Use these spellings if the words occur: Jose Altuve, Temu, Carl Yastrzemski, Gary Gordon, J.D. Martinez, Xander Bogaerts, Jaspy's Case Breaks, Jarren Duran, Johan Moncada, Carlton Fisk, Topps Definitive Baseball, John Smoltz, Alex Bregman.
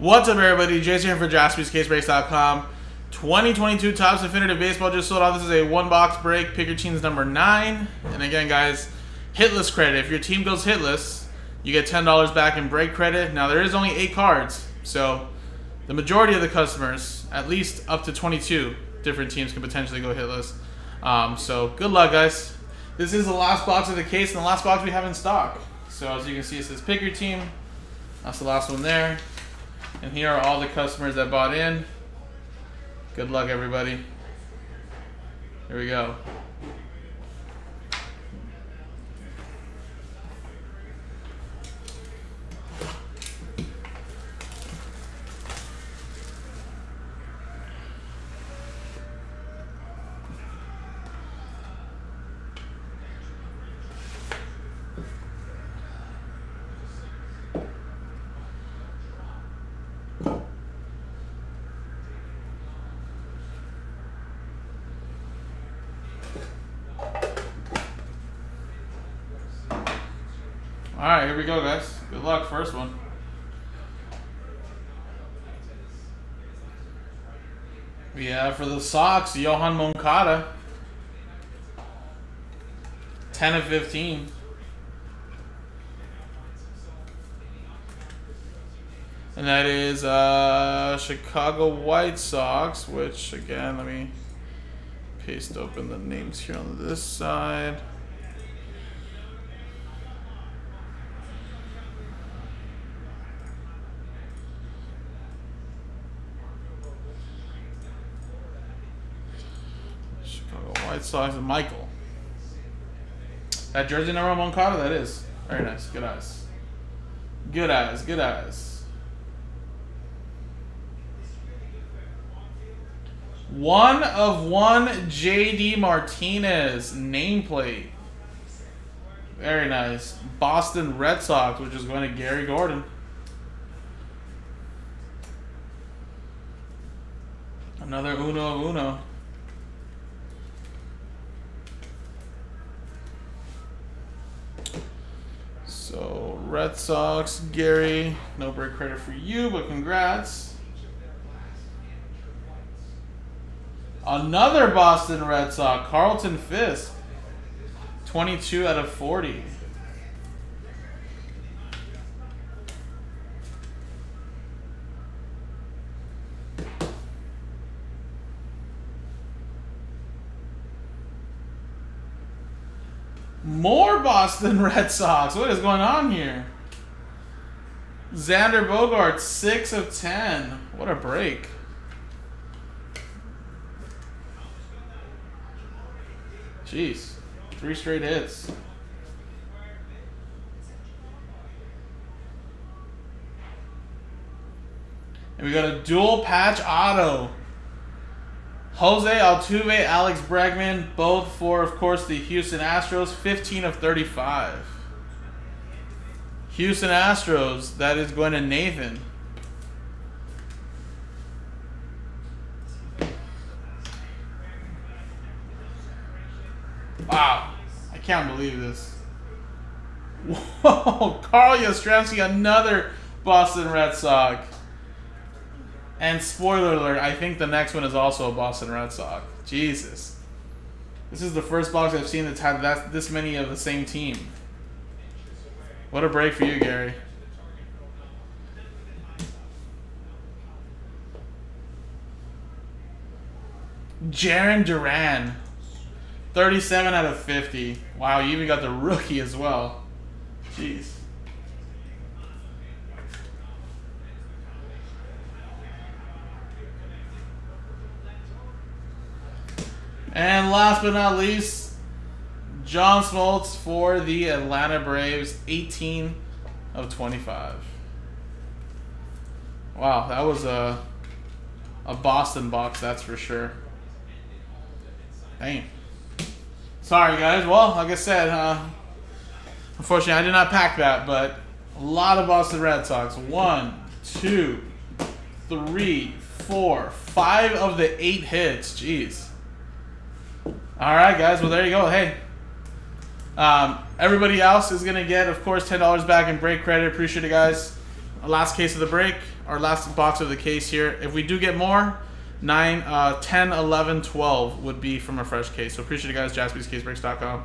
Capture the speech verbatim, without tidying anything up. What's up, everybody? Jason here for Jaspy's Case Breaks dot com. twenty twenty-two Topps Definitive Baseball just sold off. This is a one-box break. Pick your team's number nine. And again, guys, hitless credit. If your team goes hitless, you get ten dollars back in break credit. Now, there is only eight cards, so the majority of the customers, at least up to twenty-two different teams, can potentially go hitless. Um, so good luck, guys. This is the last box of the case and the last box we have in stock. So as you can see, it says pick your team. That's the last one there. And here are all the customers that bought in. Good luck, everybody. Here we go. Alright, here we go, guys. Good luck, first one. We have for the Sox, Johan Moncada. ten of fifteen. And that is uh, Chicago White Sox, which, again, let me paste open the names here on this side. White Sox and Michael. That jersey number on Moncada, that is. Very nice. Good eyes. Good eyes. Good eyes. One of one J D Martinez nameplate. Very nice. Boston Red Sox, which is going to Gary Gordon. Another uno of uno. So, Red Sox, Gary, no break credit for you, but congrats. Another Boston Red Sox, Carlton Fisk, twenty-two out of forty. More Boston Red Sox. What is going on here? Xander Bogaerts, six of ten. What a break. Jeez. Three straight hits. And we got a dual patch auto. Jose Altuve, Alex Bregman, both for, of course, the Houston Astros, fifteen of thirty-five. Houston Astros, that is going to Nathan. Wow, I can't believe this. Whoa, Carl Yastrzemski, another Boston Red Sox. And spoiler alert, I think the next one is also a Boston Red Sox. Jesus. This is the first box I've seen that's had that, this many of the same team. What a break for you, Gary. Jarren Duran. thirty-seven out of fifty. Wow, you even got the rookie as well. Jeez. And last but not least, John Smoltz for the Atlanta Braves, eighteen of twenty-five. Wow, that was a, a Boston box, that's for sure. Dang. Sorry, guys. Well, like I said, uh, unfortunately, I did not pack that, but a lot of Boston Red Sox. One, two, three, four, five of the eight hits. Jeez. All right, guys. Well, there you go. Hey, um, everybody else is going to get, of course, ten dollars back in break credit. Appreciate it, guys. last case of the break, our last box of the case here. If we do get more, nine, uh, ten, eleven, twelve would be from a fresh case. So appreciate you guys, Jaspy's Case Breaks dot com.